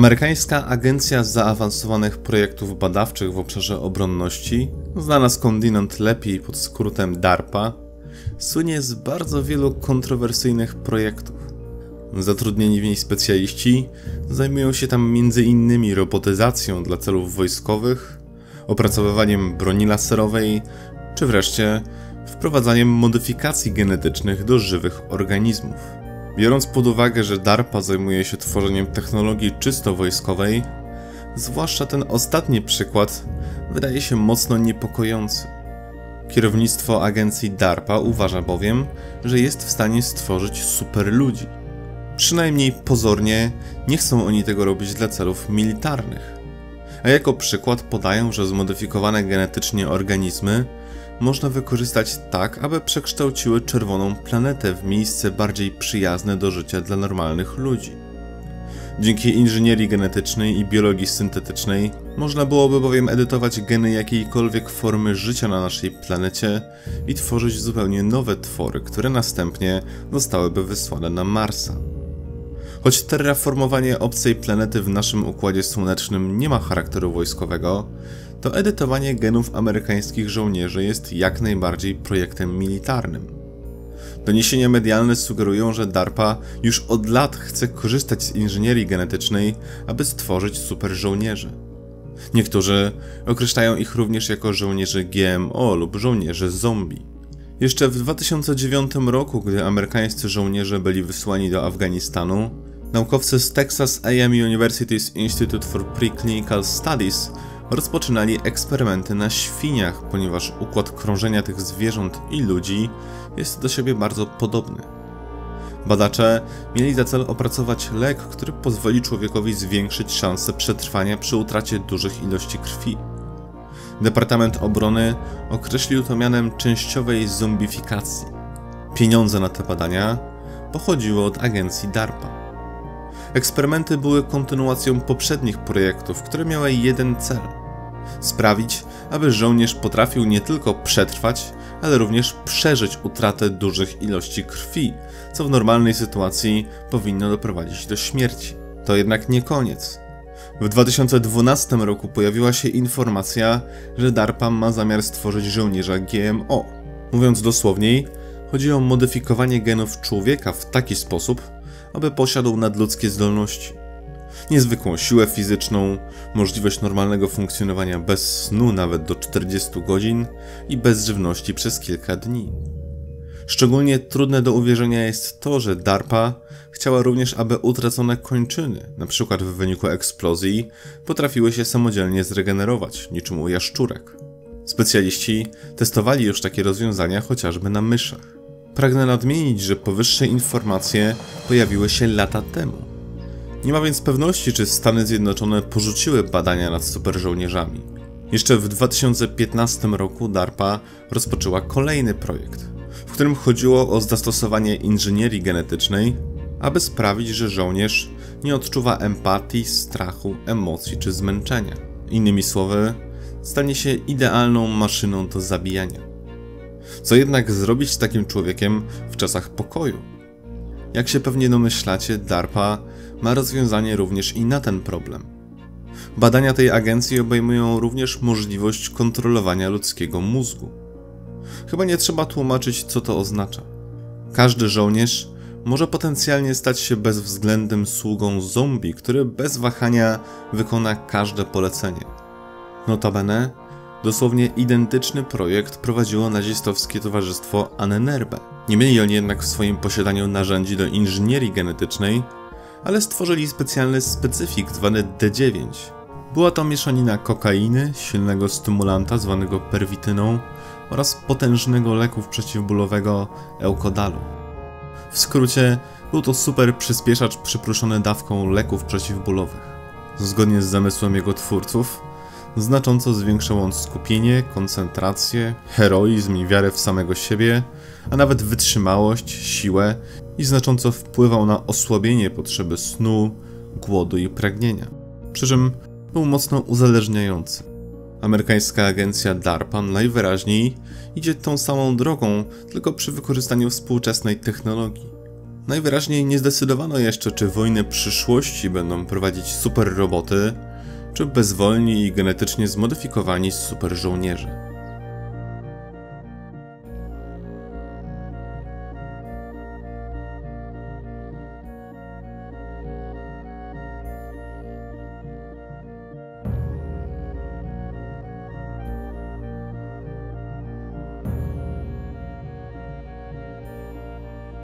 Amerykańska Agencja Zaawansowanych Projektów Badawczych w obszarze obronności, znana skądinąd lepiej pod skrótem DARPA, słynie z bardzo wielu kontrowersyjnych projektów. Zatrudnieni w niej specjaliści zajmują się tam m.in. robotyzacją dla celów wojskowych, opracowywaniem broni laserowej, czy wreszcie wprowadzaniem modyfikacji genetycznych do żywych organizmów. Biorąc pod uwagę, że DARPA zajmuje się tworzeniem technologii czysto wojskowej, zwłaszcza ten ostatni przykład wydaje się mocno niepokojący. Kierownictwo agencji DARPA uważa bowiem, że jest w stanie stworzyć superludzi. Przynajmniej pozornie nie chcą oni tego robić dla celów militarnych. A jako przykład podają, że zmodyfikowane genetycznie organizmy można wykorzystać tak, aby przekształciły czerwoną planetę w miejsce bardziej przyjazne do życia dla normalnych ludzi. Dzięki inżynierii genetycznej i biologii syntetycznej można byłoby bowiem edytować geny jakiejkolwiek formy życia na naszej planecie i tworzyć zupełnie nowe twory, które następnie zostałyby wysłane na Marsa. Choć terraformowanie obcej planety w naszym Układzie Słonecznym nie ma charakteru wojskowego, to edytowanie genów amerykańskich żołnierzy jest jak najbardziej projektem militarnym. Doniesienia medialne sugerują, że DARPA już od lat chce korzystać z inżynierii genetycznej, aby stworzyć superżołnierzy. Niektórzy określają ich również jako żołnierzy GMO lub żołnierzy zombie. Jeszcze w 2009 roku, gdy amerykańscy żołnierze byli wysłani do Afganistanu, naukowcy z Texas A.M. University's Institute for Preclinical Studies rozpoczynali eksperymenty na świniach, ponieważ układ krążenia tych zwierząt i ludzi jest do siebie bardzo podobny. Badacze mieli za cel opracować lek, który pozwoli człowiekowi zwiększyć szanse przetrwania przy utracie dużych ilości krwi. Departament Obrony określił to mianem częściowej zombifikacji. Pieniądze na te badania pochodziły od agencji DARPA. Eksperymenty były kontynuacją poprzednich projektów, które miały jeden cel – sprawić, aby żołnierz potrafił nie tylko przetrwać, ale również przeżyć utratę dużych ilości krwi, co w normalnej sytuacji powinno doprowadzić do śmierci. To jednak nie koniec. W 2012 roku pojawiła się informacja, że DARPA ma zamiar stworzyć żołnierza GMO. Mówiąc dosłowniej, chodzi o modyfikowanie genów człowieka w taki sposób, aby posiadał nadludzkie zdolności. Niezwykłą siłę fizyczną, możliwość normalnego funkcjonowania bez snu nawet do 40 godzin i bez żywności przez kilka dni. Szczególnie trudne do uwierzenia jest to, że DARPA chciała również, aby utracone kończyny, np. w wyniku eksplozji, potrafiły się samodzielnie zregenerować, niczym u jaszczurek. Specjaliści testowali już takie rozwiązania chociażby na myszach. Pragnę nadmienić, że powyższe informacje pojawiły się lata temu. Nie ma więc pewności, czy Stany Zjednoczone porzuciły badania nad superżołnierzami. Jeszcze w 2015 roku DARPA rozpoczęła kolejny projekt, w którym chodziło o zastosowanie inżynierii genetycznej, aby sprawić, że żołnierz nie odczuwa empatii, strachu, emocji czy zmęczenia. Innymi słowy, stanie się idealną maszyną do zabijania. Co jednak zrobić z takim człowiekiem w czasach pokoju? Jak się pewnie domyślacie, DARPA ma rozwiązanie również i na ten problem. Badania tej agencji obejmują również możliwość kontrolowania ludzkiego mózgu. Chyba nie trzeba tłumaczyć, co to oznacza. Każdy żołnierz może potencjalnie stać się bezwzględnym sługą zombie, który bez wahania wykona każde polecenie. Notabene, dosłownie identyczny projekt prowadziło nazistowskie towarzystwo Ahnenerbe. Nie mieli oni jednak w swoim posiadaniu narzędzi do inżynierii genetycznej, ale stworzyli specjalny specyfik zwany D9. Była to mieszanina kokainy, silnego stymulanta zwanego perwityną oraz potężnego leku przeciwbólowego Eukodalu. W skrócie, był to super przyspieszacz przyprószony dawką leków przeciwbólowych. Zgodnie z zamysłem jego twórców, znacząco zwiększał on skupienie, koncentrację, heroizm i wiarę w samego siebie, a nawet wytrzymałość, siłę i znacząco wpływał na osłabienie potrzeby snu, głodu i pragnienia. Przy czym był mocno uzależniający. Amerykańska agencja DARPA najwyraźniej idzie tą samą drogą, tylko przy wykorzystaniu współczesnej technologii. Najwyraźniej nie zdecydowano jeszcze, czy wojny przyszłości będą prowadzić superroboty, czy bezwolni i genetycznie zmodyfikowani superżołnierze.